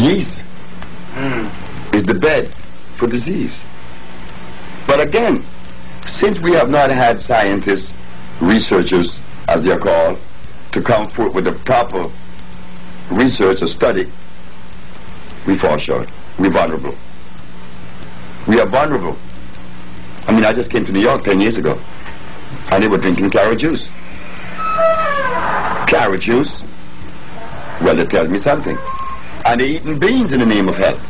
yeast is the bed for disease. But again, since we have not had scientists, researchers, as they are called, to come forth with a proper research or study, we fall short. We're vulnerable. We are vulnerable. I mean, I just came to New York 10 years ago, and they were drinking carrot juice. Carrot juice? Well, that tells me something. And they're eating beans in the name of health.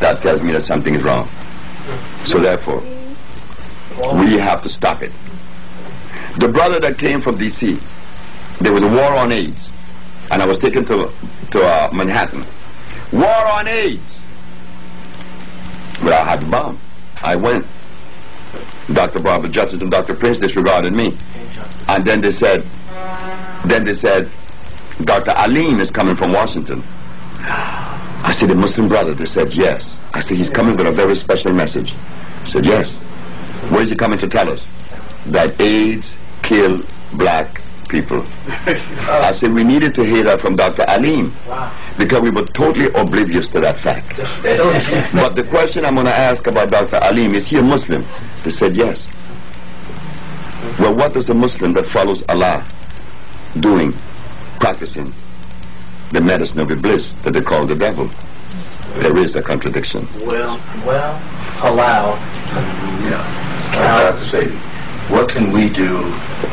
That tells me that something is wrong. So therefore, we have to stop it. The brother that came from D.C., there was a war on AIDS, and I was taken to Manhattan. War on AIDS! Well, I had the bomb. I went. Dr. Barbara Justice and Dr. Prince disregarded me. And then they said, Dr. Aline is coming from Washington. I said, the Muslim brother. They said, yes. I said, he's coming with a very special message. I said, yes. What is he coming to tell us? That AIDS kill black people. I said, we needed to hear that from Dr. Aline. Wow. Because we were totally oblivious to that fact. But the question I'm going to ask about Dr. Aline, is he a Muslim? They said, yes. Well, what does a Muslim that follows Allah doing, practicing the medicine of Iblis that they call the devil? There is a contradiction. Well, allow. Yeah. I have to say, what can we do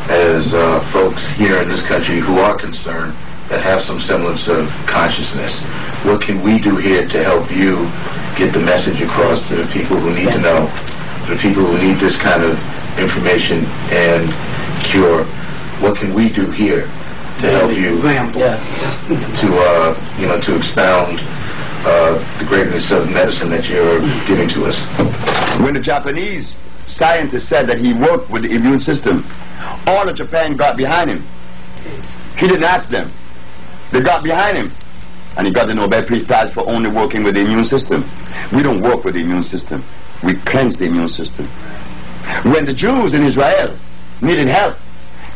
as folks here in this country who are concerned, that have some semblance of consciousness? What can we do here to help you get the message across to the people who need to know, to the people who need this kind of information and cure? What can we do here to help you to expound the greatness of medicine that you're giving to us? When the Japanese scientist said that he worked with the immune system, all of Japan got behind him. He didn't ask them. They got behind him. And he got the Nobel Prize for only working with the immune system. We don't work with the immune system. We cleanse the immune system. When the Jews in Israel needed help,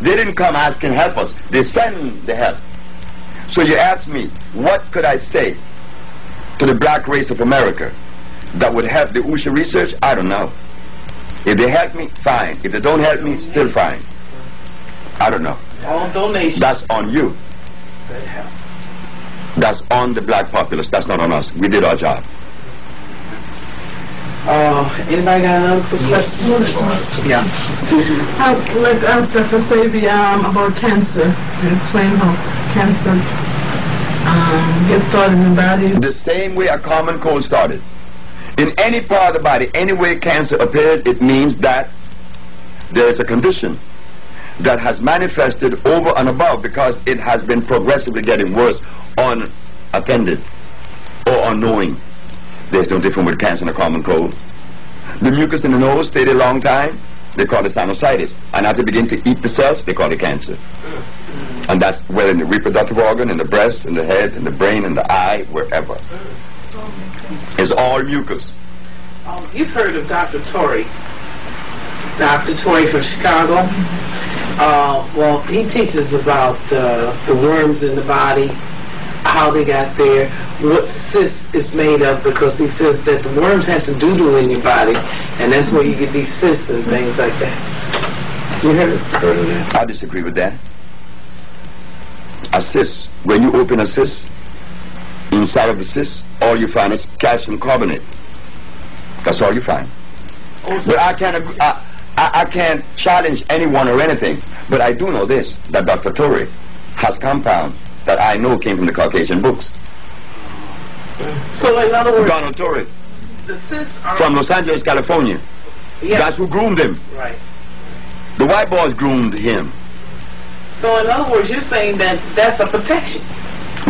they didn't come asking help us. They sent the help. So you ask me, what could I say to the black race of America that would help the Usha research? I don't know. If they help me, fine. If they don't help me, still fine. I don't know. All donations. That's on you. That's on the black populace. That's not on us. We did our job. Anybody got another question? Yeah. I would like to ask Dr. Sebi about cancer and plain hope. Cancer gets started in the body. The same way a common cold started. In any part of the body, anywhere cancer appears, it means that there is a condition that has manifested over and above, because it has been progressively getting worse, unattended or unknowing. There's no difference with cancer and a common cold. The mucus in the nose stayed a long time, they call it sinusitis. And after they begin to eat the cells, they call it cancer. And that's whether in the reproductive organ, in the breast, in the head, in the brain, in the eye, wherever. It's all mucus. You've heard of Dr. Torrey. Dr. Torrey from Chicago. Well, he teaches about the worms in the body, how they got there, what cyst is made of, because he says that the worms have to doodle in your body, and that's where you get these cysts and things like that. You heard of that? I disagree with that. A cyst, when you open a cyst, inside of the cyst, all you find is calcium carbonate. That's all you find. But I can't challenge anyone or anything. But I do know this, that Dr. Torrey has compounds that I know came from the Caucasian books. So in other words, Donald Torrey, the cysts are from Los Angeles, California. Yes. That's who groomed him. Right. The white boys groomed him. So in other words, you're saying that that's a protection.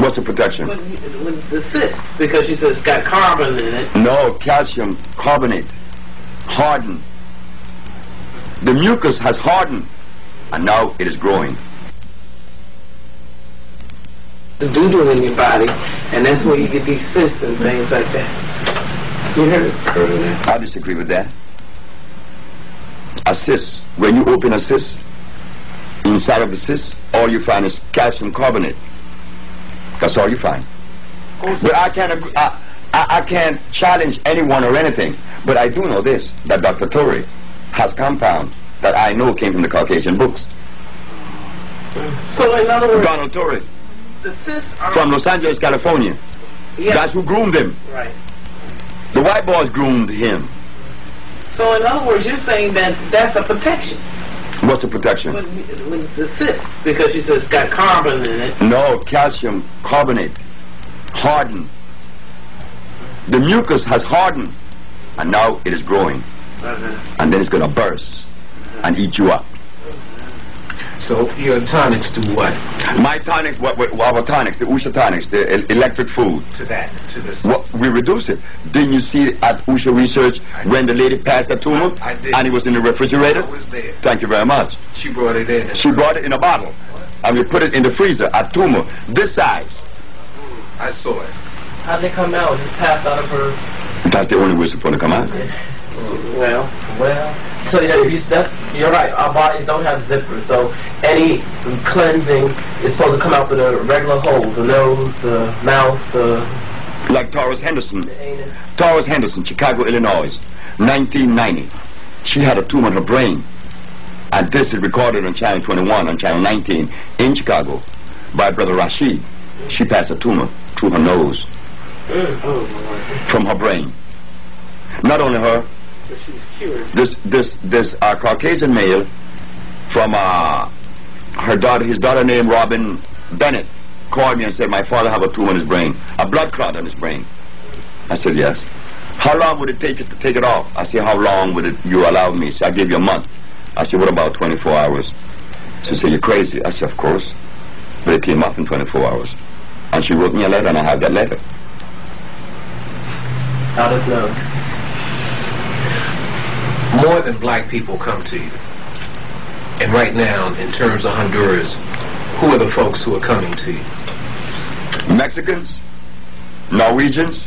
What's the protection? With the cyst, because you said it's got carbon in it. No, calcium carbonate. Hardened. The mucus has hardened, and now it is growing. The doodle in your body, and that's where you get these cysts and things like that. You heard of that? I disagree with that. A cyst, when you open a cyst, inside of the cyst, all you find is calcium carbonate. That's all you find. But I can't challenge anyone or anything. But I do know this, that Dr. Torrey has compound that I know came from the Caucasian books. So in other words, Donald Torrey, from Los Angeles, California. Yeah. That's who groomed him. Right. The white boys groomed him. So in other words, you're saying that that's a protection. What's a protection? When the cyst, because you said it's got carbon in it. No, calcium carbonate. Hardened. The mucus has hardened. And now it is growing. And then it's going to burst and eat you up. So your tonics do what? My tonics, our tonics, the Usha tonics, the electric food. To that, to this. What, we reduce it. Didn't you see at Usha Research when the lady passed the tumor? I did. And it was in the refrigerator? I was there. Thank you very much. She brought it in. She brought it in a bottle. And we put it in the freezer, a tumor, this size. I saw it. How'd they come out? Just passed out of her? That's the only way it's going to come out. Yeah. Well, so yeah, you're right, our bodies don't have zippers, so any cleansing is supposed to come out through the regular holes, the nose, the mouth, like Taurus Henderson. Taurus Henderson, Chicago, Illinois, 1990. She had a tumor in her brain, and this is recorded on Channel 21, on Channel 19, in Chicago, by Brother Rashid. She passed a tumor through her nose, from her brain. Not only her, this Caucasian male from her daughter, his daughter named Robin Bennett, called me and said, my father have a tumor in his brain, a blood clot in his brain. I said, yes. How long would it take you to take it off? I said, how long would it you allow me? She said, I give you a month. I said, what about 24 hours? She said, you're crazy. I said, of course. But it came off in 24 hours. And she wrote me a letter, and I have that letter. How does love? More than black people come to you. And right now, in terms of Honduras, who are the folks who are coming to you? Mexicans, Norwegians,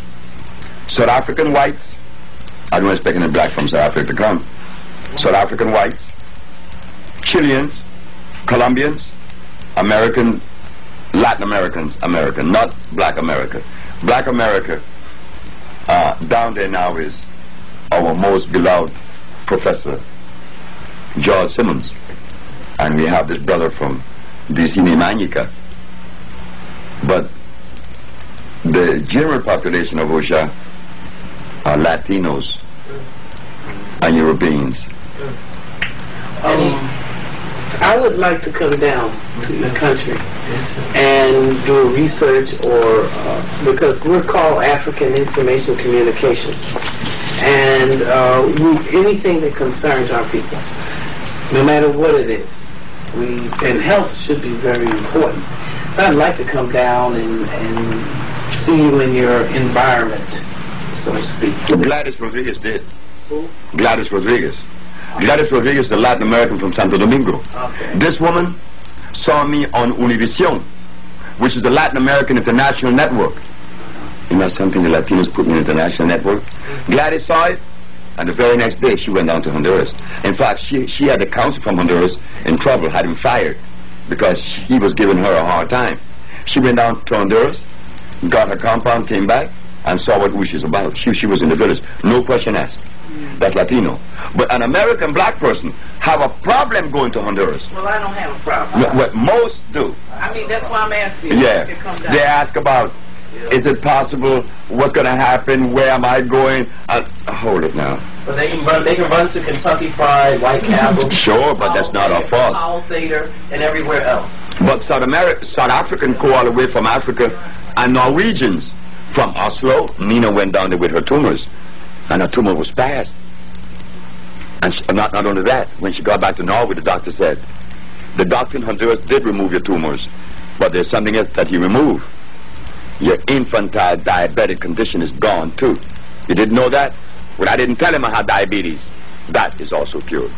South African whites. I don't expect any black from South Africa to come. South African whites, Chileans, Colombians, American, Latin Americans, American, not black America. Black America, down there now is our most beloved Professor George Simmons, and we have this brother from the Cinemagnica. But the general population of Usha are Latinos and Europeans. I would like to come down to your country and do research, or because we're called African Information Communications, and anything that concerns our people, no matter what it is, and health should be very important. So I'd like to come down and see you in your environment, so to speak. Gladys Rodriguez did. Who? Gladys Rodriguez. Gladys Rodriguez is a Latin American from Santo Domingo. Okay. This woman saw me on Univision, which is the Latin American International Network. You know something, the Latinos put me in the International Network. Gladys saw it, and the very next day she went down to Honduras. In fact, she had the council from Honduras in trouble, had him fired, because he was giving her a hard time. She went down to Honduras, got her compound, came back, and saw what Usha's about. She was in the village, no question asked. That's Latino. But an American black person have a problem going to Honduras. Well, I don't have a problem. What most do. I mean, that's why I'm asking. Yeah. They ask about, is it possible? What's going to happen? Where am I going? Hold it now. But they can run to Kentucky Fried, White Castle. Sure, but that's not our fault. All theater and everywhere else. But South African go all the way from Africa, and Norwegians from Oslo. Nina went down there with her tumors. And her tumor was fast. And not only that, when she got back to Norway, the doctor said, the doctor in Honduras did remove your tumors, but there's something else that he removed. Your infantile diabetic condition is gone, too. You didn't know that? Well, I didn't tell him I had diabetes. That is also cured.